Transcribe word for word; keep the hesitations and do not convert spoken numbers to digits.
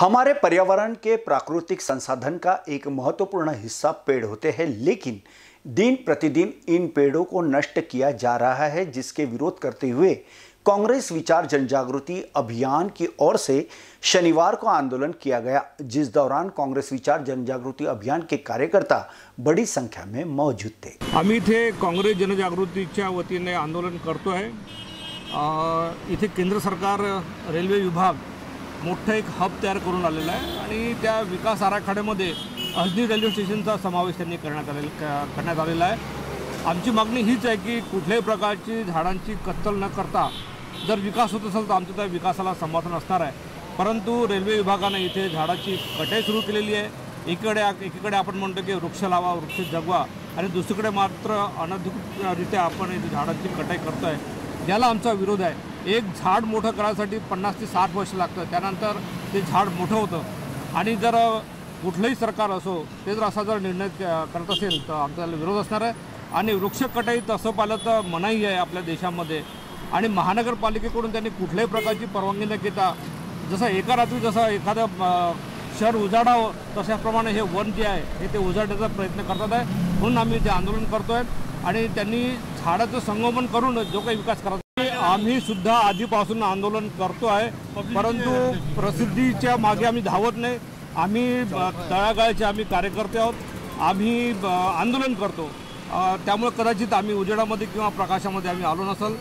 हमारे पर्यावरण के प्राकृतिक संसाधन का एक महत्वपूर्ण हिस्सा पेड़ होते हैं, लेकिन दिन प्रतिदिन इन पेड़ों को नष्ट किया जा रहा है, जिसके विरोध करते हुए कांग्रेस विचार जनजागृति अभियान की ओर से शनिवार को आंदोलन किया गया, जिस दौरान कांग्रेस विचार जनजागृति अभियान के कार्यकर्ता बड़ी संख्या में मौजूद थे। आम्ही इथे कांग्रेस जनजागृतीच्या वतीने आंदोलन करतो आहे। इथे केंद्र सरकार, रेल्वे विभाग मोठा एक हब तयार करून आलेला आहे आणि त्या विकास आराखड्यामध्ये अजनी रेल्वे स्टेशनचा समावेश त्यांनी करण्यात आलेला आहे। आमची मागणी हीच आहे की कुठल्याही प्रकारची झाडांची कत्तल न करता जर विकास होत असेल तर आमच्या त्या विकासाला समर्थन असणार आहे। परंतु रेल्वे विभागाने इथे झाडाची कटाई सुरू केलेली आहे। एकीकडे एकीकडे आपण म्हणतो की वृक्ष लावा, वृक्ष जगवा आणि दुसरीकडे मात्र अनधिकृतरित्या आपण इथे झाडांची कटाई करतोय, ज्याला आमचा विरोध आहे। एक झाड मोठं करायसाठी पन्नास ते साठ वर्ष लागतं, त्यानंतर ते झाड मोठं होतं आणि जर कुठलंही सरकार असो ते जर असा जर निर्णय करत असेल तर आमच्याला विरोध असणार आहे। आणि वृक्ष कटाई तसं पाहिलं तर मनाई आहे आपल्या देशामध्ये आणि महानगरपालिकेकडून त्यांनी कुठल्याही प्रकारची परवानगी न घेता जसं एका रात्री जसं एखादं शहर उजाडावं तशाप्रमाणे हे वन जे आहे हे ते उजाडण्याचा प्रयत्न करतात आहे। म्हणून आम्ही जे आंदोलन करतो आहे आणि त्यांनी झाडाचं संगोपन करून जो काही विकास करायचा आम्ही सुद्धा आधीपासून आंदोलन करतो आहे, परंतु प्रसिद्धीच्या मागे आम्ही धावत नाही। आम्ही तळागाळचे आम्ही कार्यकर्ते आहोत, आम्ही आंदोलन करतो, त्यामुळे कदाचित आम्ही उजेडामध्ये किंवा प्रकाशामध्ये आम्ही आलो नसेल।